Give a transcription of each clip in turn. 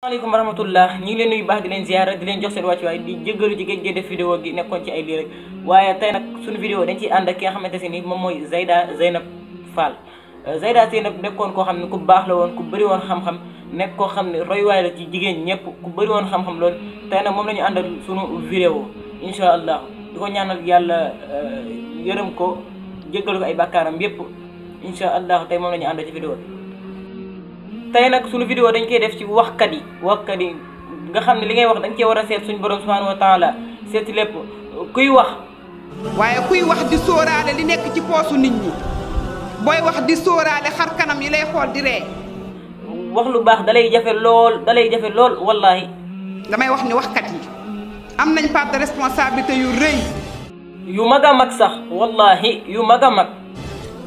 Assalamualaikum warahmatullahi wabarakatuh. Ñu ngi leen nuyu baax di leen ziara di leen jox seen wàcc waay di jéggalu ci gën def vidéo gi nekkoon ci ay li rek waaye tey nag suñu vidéo dañ ci ànd ak ki nga xamante ni moom mooy Zayda Zainab Fall. Zayda Zainab nekkoon koo xam ne ku baax la woon ku bëri woon xam-xam nekk koo xam ne roy waay la ci jigéen ñëpp ku bëri woon xam-xam lool tey nag moom lañu àndal suñu vidéo insha Allah di ko ñaanal yàlla yërëm ko jéggal ko ay bakkaaram yëpp insha Allah tey moom lañu àndal ci vidéo tay nak suñu vidéo dañ koy def ci waxkat yi nga xamni li ngay wax dañ ci wara sét suñu borom subhanahu wa ta'ala sét lepp kuy wax waye kuy wax di sooralé li nekk ci posu nit ñi boy wax di sooralé xar kanam yi lay xol di ré wax lu baax dalay jafé lool wallahi damay wax ni waxkat yi am nañ part de responsabilité yu reuy yu maga mag sax wallahi yu maga mag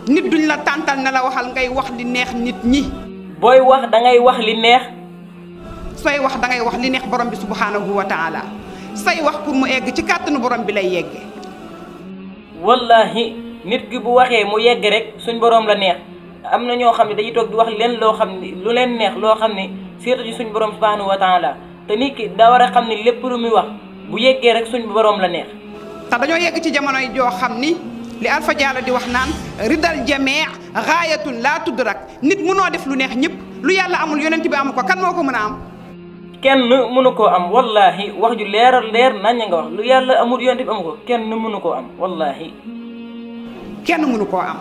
nit duñ la tantal na la waxal ngay wax di neex nit ñi boy wax da ngay wax li neex soy wax da ngay wax li neex borom bi subhanahu wa ta'ala say wax pour mu egg ci katanu borom bi lay yegge wallahi nit gi bu waxe mu yegg rek suñ borom la neex amna ño xamni dañuy tok di wax len lo xamni lu len neex lo xamni seetu ci suñ borom subhanahu wa ta'ala te nit ki da wara xamni lepp lu muy wax bu yegge rek suñ borom la neex ta dañu yegg ci jamonoy jo xamni li alfa jalla di wax naan ridal jami' ghayatun la tudrak nit mëno def lu neex ñepp lu yalla amul yonent bi amuko kan moko mëna am kenn mënuko am wallahi wax ju leer nañ nga wax lu yalla amul yonent bi amuko kenn mënuko am wallahi kenn mënuko am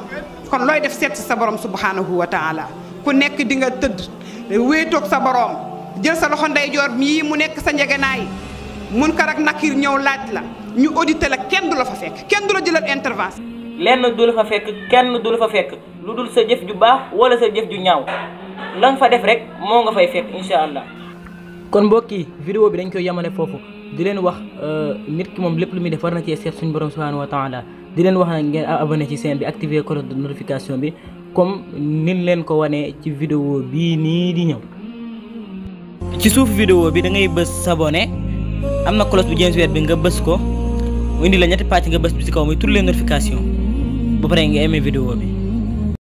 kon loy def set sa borom subhanahu wa ta'ala ku nek di nga teud wéetok sa borom jël sa loxo nday jor mi mu nek sa njëgënaay mun karak nakir ñew laaj la ñu auditer la kenn du la fa fekk kenn du la jëlal intervention lenn du la fa fekk kenn du la fa fekk ludul sa jëf ju baax wala sa jëf ju ñaaw la nga fa def rek mo nga fay fekk inshallah kon mbokk yi vidéo bi dañ koy yamale fofu di leen wax nit ki mom lepp lu muy def war na ci seet suñu borom subhanahu wa ta'ala di leen wax ngeen abonné ci chaîne bi activer cloche de notification bi comme nin leen ko wané ci vidéo bi ni di ñew ci suuf vidéo bi da ngay bëss s'abonné amna cloche bu jëm ci wét bi nga bëss ko indi la ñetti patch nga bëss bi ci kaw muy toutes les notifications ba paré nga aimer vidéo bi